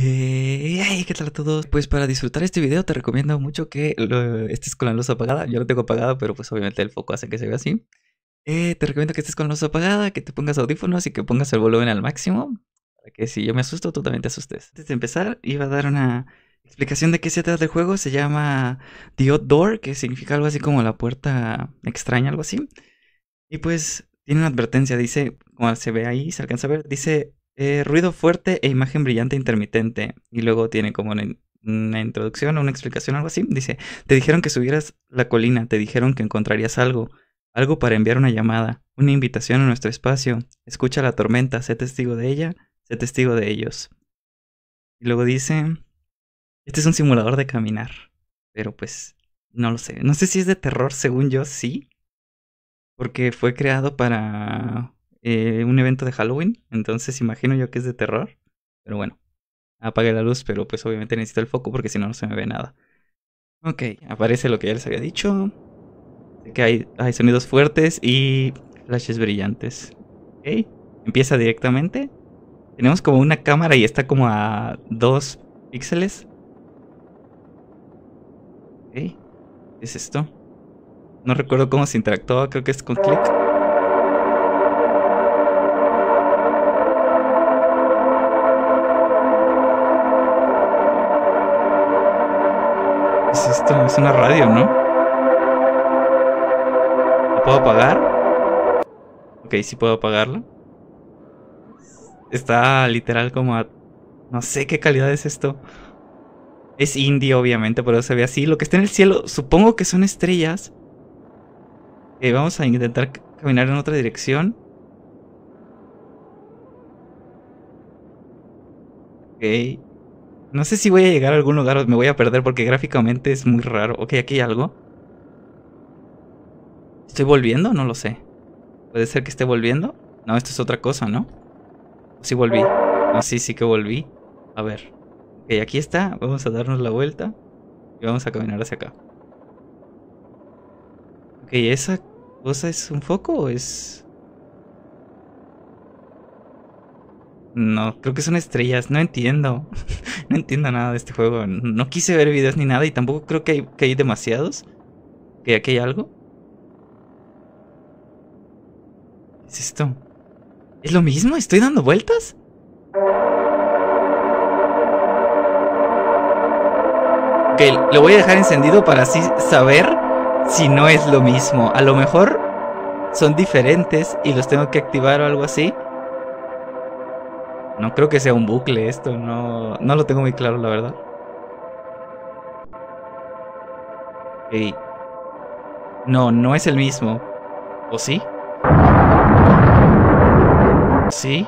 Hey, ¿qué tal a todos? Pues para disfrutar este video te recomiendo mucho que estés con la luz apagada. Yo lo tengo apagada, pero pues obviamente el foco hace que se vea así. Te recomiendo que estés con la luz apagada, que te pongas audífonos y que pongas el volumen al máximo, para que si yo me asusto, tú también te asustes. Antes de empezar, iba a dar una explicación de qué se trata el juego. Se llama The Odd Door, que significa algo así como la puerta extraña, algo así. Y pues tiene una advertencia, dice, como se ve ahí, se alcanza a ver, dice... ruido fuerte e imagen brillante intermitente. Y luego tiene como una introducción o una explicación, algo así. Dice, te dijeron que subieras la colina, te dijeron que encontrarías algo. Algo para enviar una llamada, una invitación a nuestro espacio. Escucha la tormenta, sé testigo de ella, sé testigo de ellos. Y luego dice, este es un simulador de caminar. Pero pues, no lo sé. No sé si es de terror, según yo sí. Porque fue creado para... un evento de Halloween, entonces imagino yo que es de terror, pero bueno, apagué la luz, pero pues obviamente necesito el foco porque si no, no se me ve nada. Ok, aparece lo que ya les había dicho, que hay sonidos fuertes y flashes brillantes. Ok, empieza directamente, tenemos como una cámara y está como a 2 píxeles. Ok, ¿qué es esto? No recuerdo cómo se interactuaba, creo que es con clic. Esto es una radio, ¿no? ¿La puedo apagar? Ok, sí puedo apagarla. Está literal como a... no sé qué calidad es esto. Es indie, obviamente, pero se ve así. Lo que está en el cielo, supongo que son estrellas. Vamos a intentar caminar en otra dirección. Ok. No sé si voy a llegar a algún lugar o me voy a perder porque gráficamente es muy raro. Ok, aquí hay algo. ¿Estoy volviendo? No lo sé. ¿Puede ser que esté volviendo? No, esto es otra cosa, ¿no? Sí volví. No, sí que volví. A ver. Ok, aquí está. Vamos a darnos la vuelta. Y vamos a caminar hacia acá. Ok, ¿esa cosa es un foco o es...? No, creo que son estrellas. No entiendo. No entiendo nada de este juego. No quise ver videos ni nada. Y tampoco creo que hay demasiados. ¿Que aquí hay algo? ¿Qué es esto? ¿Es lo mismo? ¿Estoy dando vueltas? Ok, lo voy a dejar encendido para así saber si no es lo mismo. A lo mejor son diferentes y los tengo que activar o algo así. No creo que sea un bucle esto, no lo tengo muy claro, la verdad. Ey. No es el mismo. ¿O sí? ¿Sí?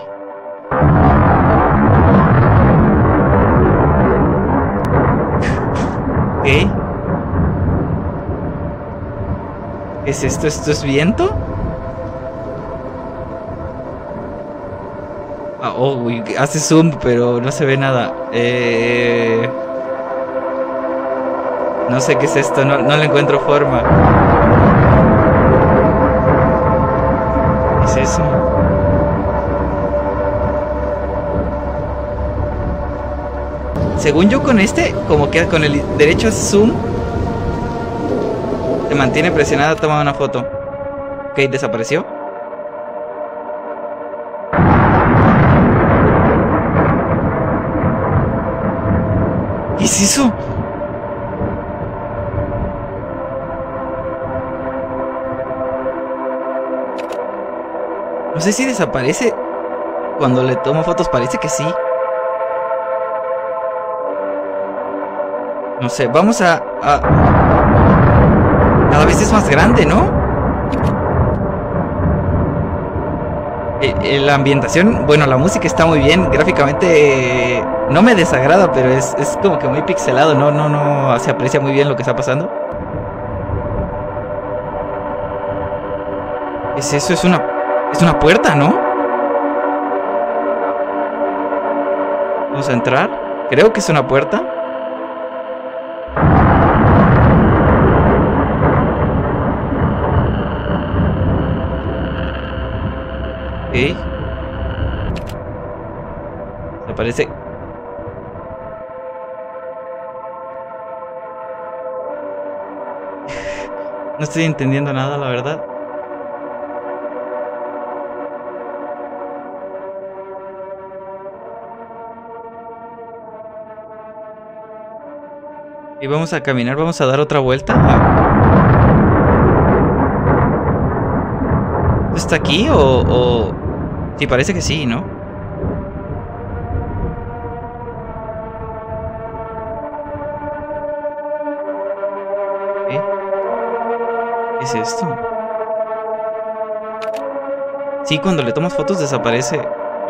¿Qué? ¿Qué es esto? ¿Esto es viento? Oh, hace zoom, pero no se ve nada. No sé qué es esto, no le encuentro forma. ¿Qué es eso? Según yo con este, como que con el derecho a zoom, se mantiene presionada, toma una foto. Ok, desapareció. ¿Qué es eso? No sé si desaparece cuando le tomo fotos, parece que sí. No sé, vamos a... Cada vez es más grande, ¿no? La ambientación, bueno, la música está muy bien, gráficamente no me desagrada, pero es como que muy pixelado, no se aprecia muy bien lo que está pasando. ¿Es eso? Es una puerta, ¿no? Vamos a entrar, creo que es una puerta. Ok. Me parece. No estoy entendiendo nada, la verdad. Y vamos a caminar, vamos a dar otra vuelta. ¿Está aquí o...? Sí, parece que sí, ¿no? ¿Eh? ¿Qué es esto? Sí, cuando le tomas fotos desaparece.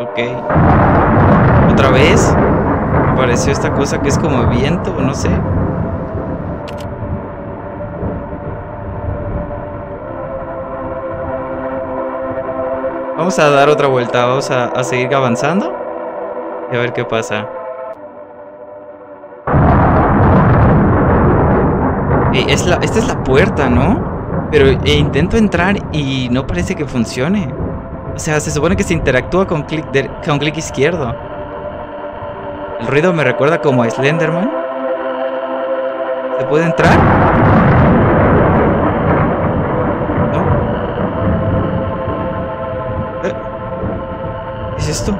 Ok. ¿Otra vez? Apareció esta cosa que es como viento, no sé. Vamos a dar otra vuelta, vamos a seguir avanzando y a ver qué pasa. Esta es la puerta, ¿no? Pero intento entrar y no parece que funcione. O sea, se supone que se interactúa con clic izquierdo. El ruido me recuerda como a Slenderman. ¿Se puede entrar? ¿Qué es esto?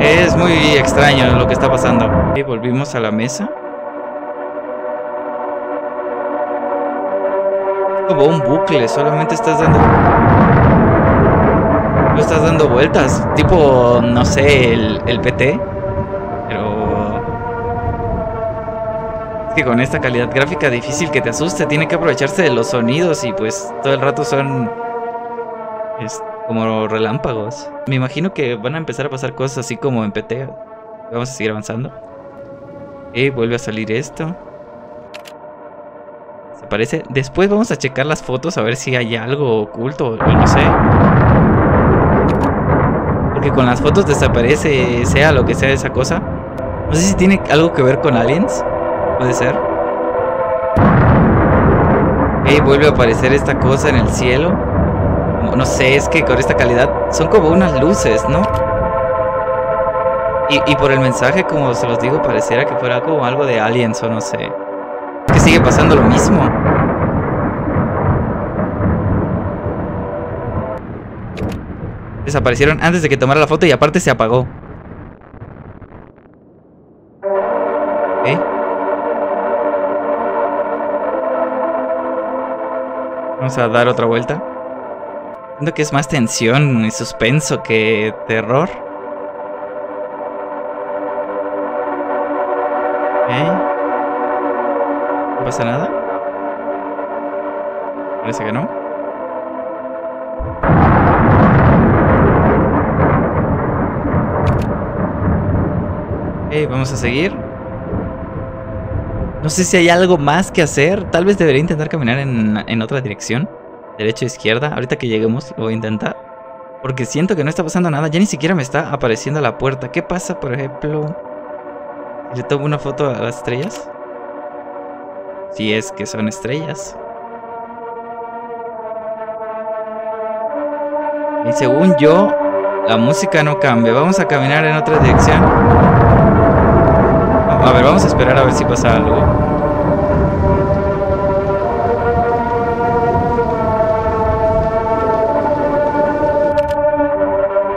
Es muy extraño lo que está pasando. Y volvimos a la mesa. Es como un bucle, solamente estás dando... No estás dando vueltas, tipo, no sé, el PT. Que con esta calidad gráfica difícil que te asuste, tiene que aprovecharse de los sonidos y pues todo el rato son como relámpagos. Me imagino que van a empezar a pasar cosas así como en PT. Vamos a seguir avanzando. Y vuelve a salir esto. Se parece. Después vamos a checar las fotos a ver si hay algo oculto o no sé. Porque con las fotos desaparece sea lo que sea esa cosa. No sé si tiene algo que ver con aliens. Puede ser. Y vuelve a aparecer esta cosa en el cielo. No sé, es que con esta calidad son como unas luces, ¿no? Y por el mensaje, como se los digo, pareciera que fuera como algo de aliens o no sé. Es que sigue pasando lo mismo. Desaparecieron antes de que tomara la foto y aparte se apagó. Vamos a dar otra vuelta. Siento que es más tensión y suspenso que terror. ¿No pasa nada? Parece que no. Vamos a seguir. No sé si hay algo más que hacer. Tal vez debería intentar caminar en otra dirección. Derecha o izquierda. Ahorita que lleguemos lo voy a intentar. Porque siento que no está pasando nada. Ya ni siquiera me está apareciendo la puerta. ¿Qué pasa, por ejemplo? ¿Le tomo una foto a las estrellas? Si es que son estrellas. Y según yo, la música no cambia. Vamos a caminar en otra dirección. A ver, vamos a esperar a ver si pasa algo.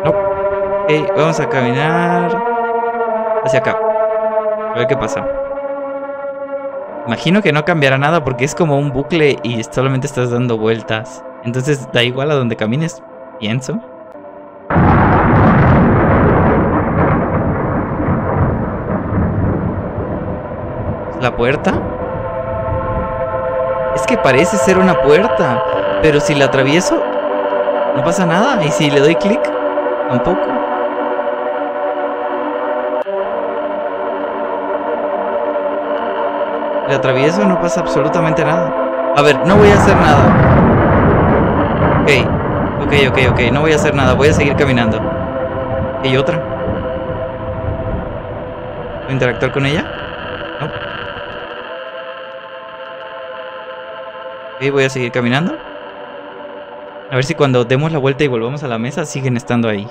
No. Ok, vamos a caminar hacia acá. A ver qué pasa. Imagino que no cambiará nada porque es como un bucle y solamente estás dando vueltas. Entonces da igual a donde camines, pienso. ¿La puerta? Es que parece ser una puerta, pero si la atravieso no pasa nada, y si le doy clic tampoco. Le atravieso, no pasa absolutamente nada. A ver, no voy a hacer nada. Ok, no voy a hacer nada, voy a seguir caminando. ¿Y otra? ¿Voy a interactuar con ella? No. Y voy a seguir caminando. A ver si cuando demos la vuelta y volvamos a la mesa siguen estando ahí.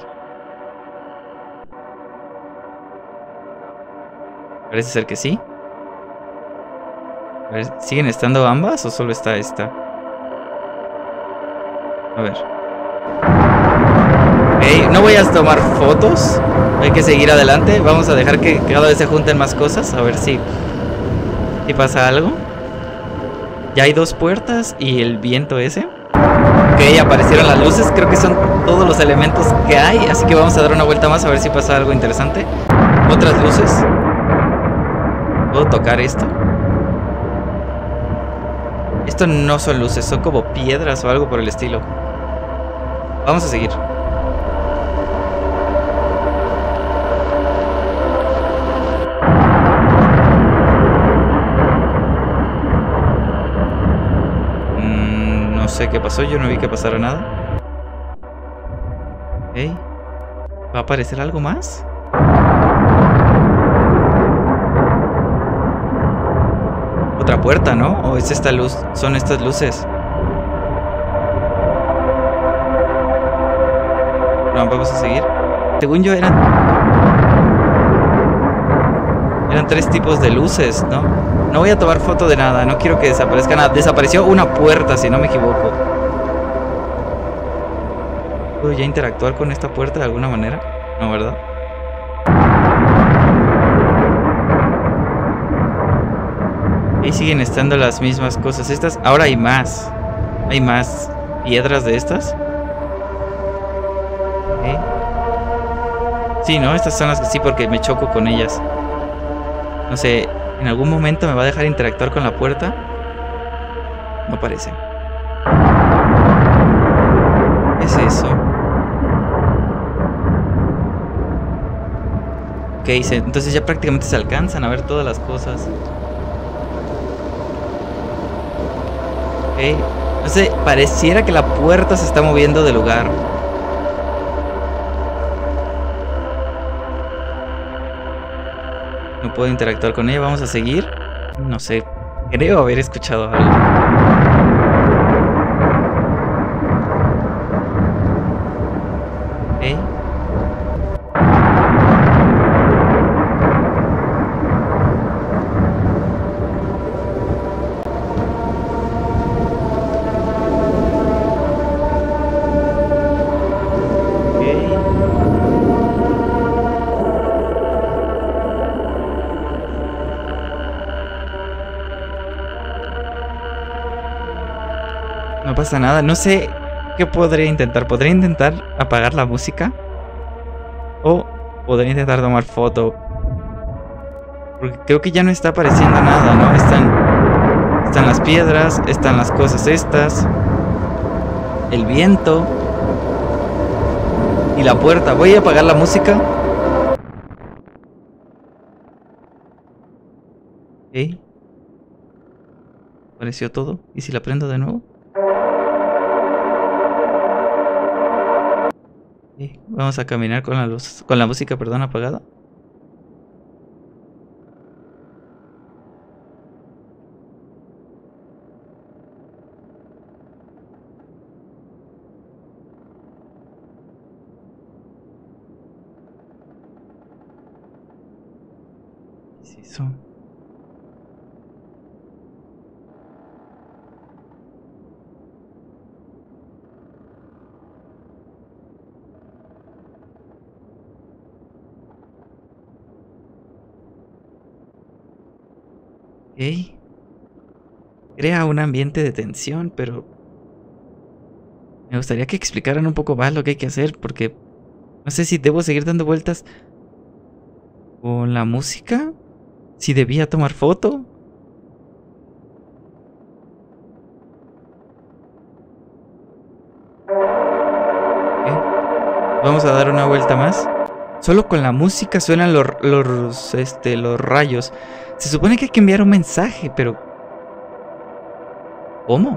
Parece ser que sí. A ver, ¿siguen estando ambas o solo está esta? A ver. Hey, no voy a tomar fotos. Hay que seguir adelante. Vamos a dejar que cada vez se junten más cosas. A ver si pasa algo. Ya hay dos puertas y el viento ese. Ok, aparecieron las luces. Creo que son todos los elementos que hay. Así que vamos a dar una vuelta más a ver si pasa algo interesante. Otras luces. ¿Puedo tocar esto? Esto no son luces, son como piedras o algo por el estilo. Vamos a seguir. No sé qué pasó, yo no vi que pasara nada. Hey, ¿va a aparecer algo más? Otra puerta, ¿no? ¿O es esta luz? Son estas luces. No, vamos a seguir. Según yo eran tres tipos de luces, ¿no? No voy a tomar foto de nada. No quiero que desaparezca nada. Desapareció una puerta, si no me equivoco. ¿Puedo ya interactuar con esta puerta de alguna manera? No, ¿verdad? Y siguen estando las mismas cosas. Estas, ahora hay más. Hay más piedras de estas. ¿Eh? Sí, ¿no? Estas son las que sí, porque me choco con ellas. No sé, ¿en algún momento me va a dejar interactuar con la puerta? No parece. ¿Qué es eso? Ok, entonces ya prácticamente se alcanzan a ver todas las cosas. Okay. No sé, pareciera que la puerta se está moviendo de lugar. No puedo interactuar con ella, vamos a seguir. No sé, creo haber escuchado algo. Okay. No pasa nada, no sé qué podría intentar. Podría intentar apagar la música o podría intentar tomar foto, porque creo que ya no está apareciendo nada, ¿no? Están las piedras, están las cosas estas, el viento y la puerta. Voy a apagar la música. Ok. Apareció todo. ¿Y si la prendo de nuevo? Vamos a caminar con la luz, con la música, perdón, apagada. ¿Qué es eso? Okay. Crea un ambiente de tensión, pero me gustaría que explicaran un poco más lo que hay que hacer, porque no sé si debo seguir dando vueltas con la música, si debía tomar foto. Okay. Vamos a dar una vuelta más. Solo con la música suenan los rayos. Se supone que hay que enviar un mensaje, pero ¿cómo?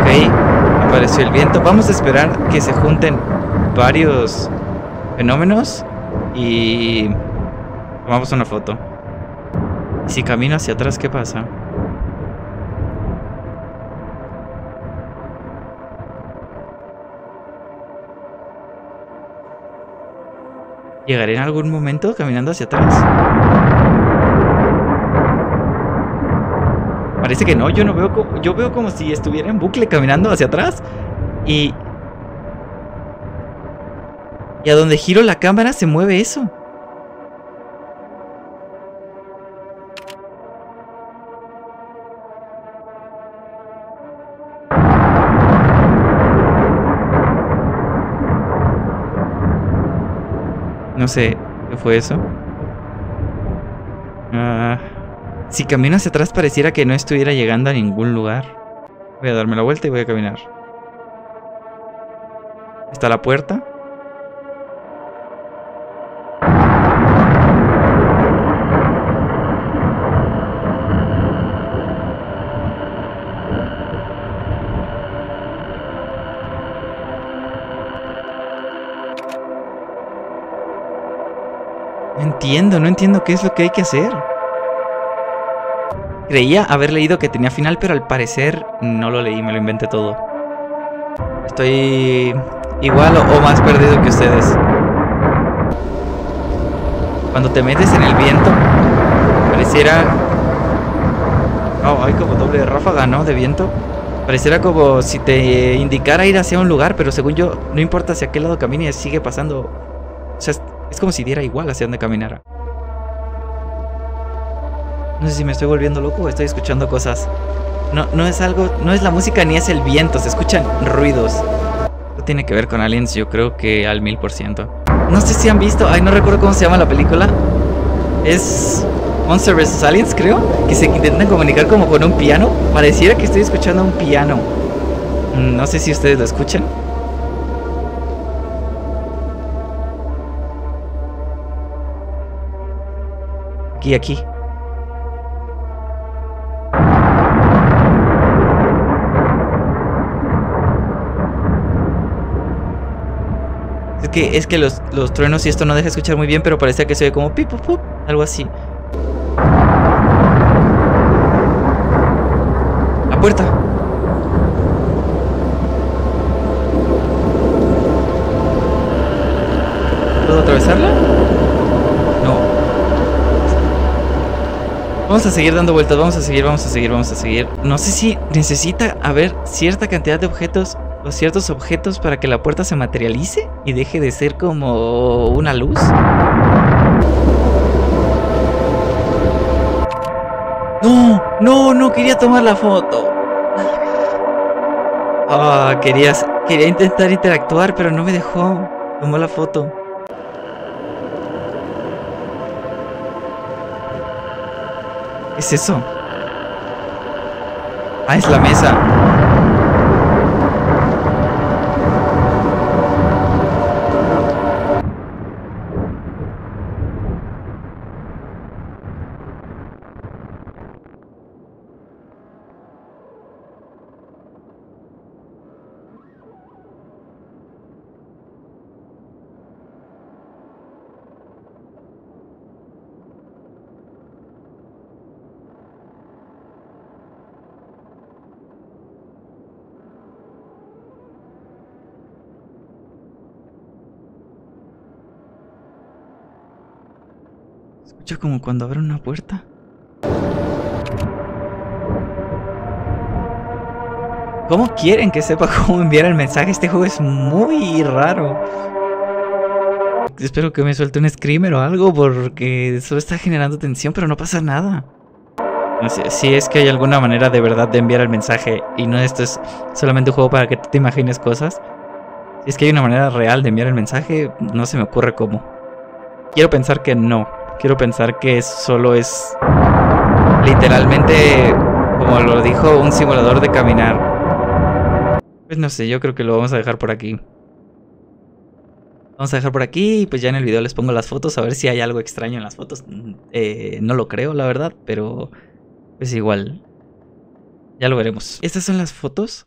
Ok, apareció el viento. Vamos a esperar que se junten varios fenómenos y tomamos una foto. Si camino hacia atrás, ¿qué pasa? ¿Llegaré en algún momento caminando hacia atrás? Parece que no, yo no veo como... Yo veo como si estuviera en bucle caminando hacia atrás. Y a donde giro la cámara se mueve eso. No sé, ¿qué fue eso? Si camino hacia atrás pareciera que no estuviera llegando a ningún lugar. Voy a darme la vuelta y voy a caminar. ¿Está la puerta? No entiendo qué es lo que hay que hacer. Creía haber leído que tenía final, pero al parecer no lo leí, me lo inventé todo. Estoy igual o más perdido que ustedes. Cuando te metes en el viento, pareciera... Oh, hay como doble ráfaga, ¿no? De viento. Pareciera como si te indicara ir hacia un lugar, pero según yo, no importa hacia qué lado camines, sigue pasando. O sea, es como si diera igual hacia donde caminara. No sé si me estoy volviendo loco o estoy escuchando cosas. No es algo... No es la música ni es el viento. Se escuchan ruidos. Esto tiene que ver con aliens, yo creo que al 1000%. No sé si han visto... Ay, no recuerdo cómo se llama la película. Es... Monster vs. Aliens, creo. Que se intentan comunicar como con un piano. Pareciera que estoy escuchando un piano. No sé si ustedes lo escuchan. Aquí. Es que los truenos y esto no deja escuchar muy bien, pero parece que se oye como pip, pip, algo así. La puerta. ¿Puedo atravesarla? Vamos a seguir dando vueltas, vamos a seguir. No sé si necesita haber cierta cantidad de objetos o ciertos objetos para que la puerta se materialice y deje de ser como una luz. No quería tomar la foto. Ah, quería intentar interactuar, pero no me dejó. Tomó la foto. ¿Qué es eso? Ah, es la mesa. Escucho como cuando abren una puerta. ¿Cómo quieren que sepa cómo enviar el mensaje? Este juego es muy raro. Espero que me suelte un screamer o algo, porque solo está generando tensión, pero no pasa nada. Si es que hay alguna manera de verdad de enviar el mensaje, y no esto es solamente un juego para que tú te imagines cosas. Si es que hay una manera real de enviar el mensaje, no se me ocurre cómo. Quiero pensar que no. Quiero pensar que solo es literalmente, como lo dijo, un simulador de caminar. Pues no sé, yo creo que lo vamos a dejar por aquí. Vamos a dejar por aquí y pues ya en el video les pongo las fotos, a ver si hay algo extraño en las fotos. No lo creo, la verdad, pero pues igual. Ya lo veremos. Estas son las fotos.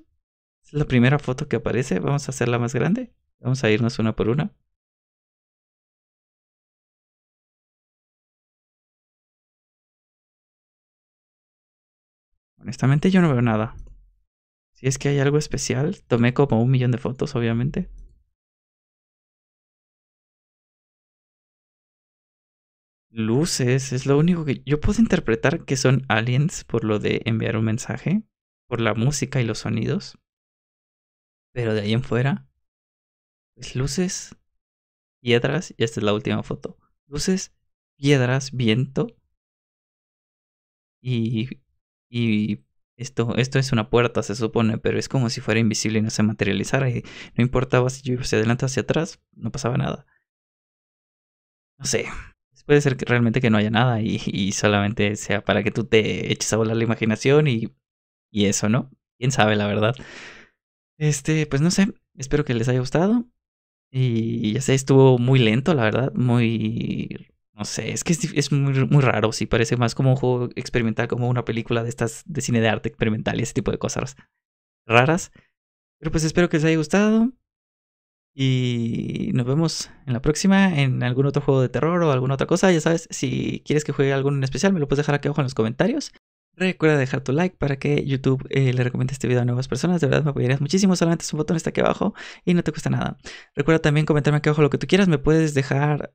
Esta es la primera foto que aparece. Vamos a hacerla más grande. Vamos a irnos una por una. Honestamente yo no veo nada. Si es que hay algo especial, tomé como 1.000.000 de fotos, obviamente. Luces, es lo único que yo puedo interpretar que son aliens por lo de enviar un mensaje, por la música y los sonidos. Pero de ahí en fuera, pues luces, piedras, y esta es la última foto. Luces, piedras, viento. Y esto es una puerta, se supone, pero es como si fuera invisible y no se materializara. Y no importaba si yo iba hacia adelante o hacia atrás, no pasaba nada. No sé. Puede ser que realmente que no haya nada y solamente sea para que tú te eches a volar la imaginación y eso, ¿no? Quién sabe, la verdad. Pues no sé. Espero que les haya gustado. Y ya sé, estuvo muy lento, la verdad. Muy... no sé, es que es muy, muy raro. Sí, parece más como un juego experimental, como una película de estas de cine de arte experimental y ese tipo de cosas raras. Pero pues espero que les haya gustado. Y nos vemos en la próxima, en algún otro juego de terror o alguna otra cosa. Ya sabes, si quieres que juegue alguno en especial, me lo puedes dejar aquí abajo en los comentarios. Recuerda dejar tu like para que YouTube le recomiende este video a nuevas personas. De verdad me apoyarías muchísimo. Solamente es un botón, está aquí abajo y no te cuesta nada. Recuerda también comentarme aquí abajo lo que tú quieras. Me puedes dejar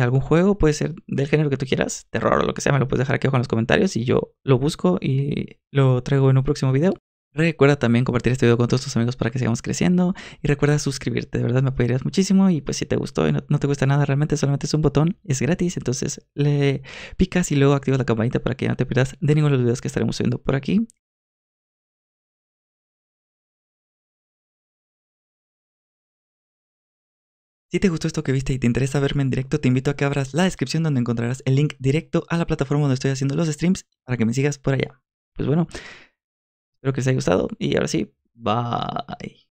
algún juego, puede ser del género que tú quieras, terror o lo que sea. Me lo puedes dejar aquí abajo en los comentarios y yo lo busco y lo traigo en un próximo video. Recuerda también compartir este video con todos tus amigos para que sigamos creciendo. Y recuerda suscribirte, de verdad me apoyarías muchísimo. Y pues si te gustó y no te cuesta nada, realmente solamente es un botón, es gratis. Entonces le picas y luego activas la campanita para que ya no te pierdas de ninguno de los videos que estaremos subiendo por aquí. Si te gustó esto que viste y te interesa verme en directo, te invito a que abras la descripción donde encontrarás el link directo a la plataforma donde estoy haciendo los streams para que me sigas por allá. Pues bueno... espero que les haya gustado y ahora sí, bye.